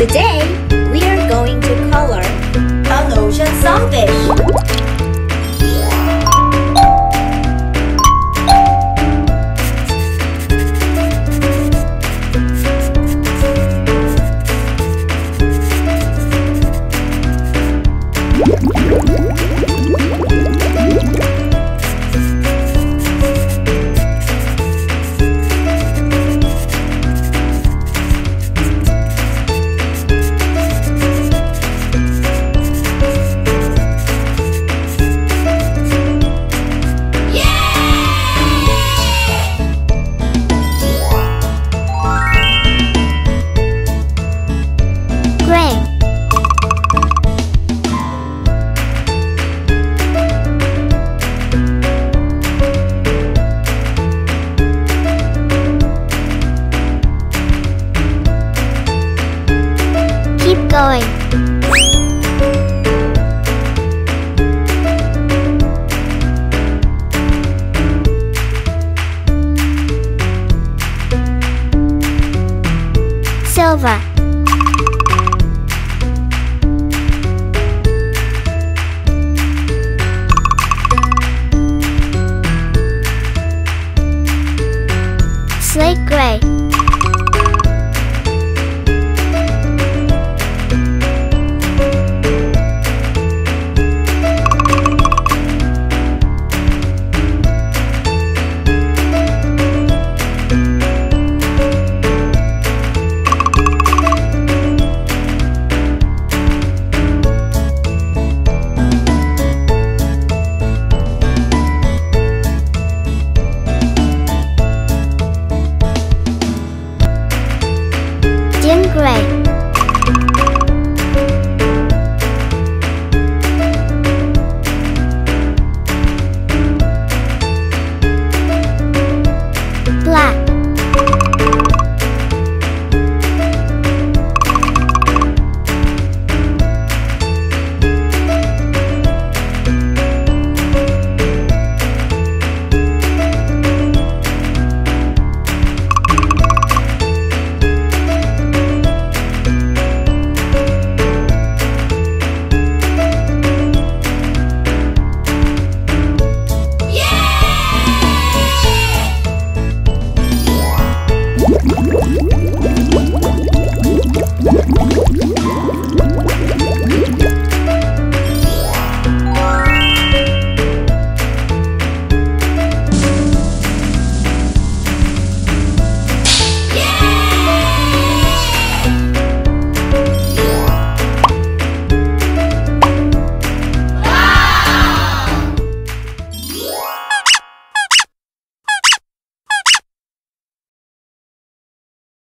Today, we are going to color an ocean sunfish.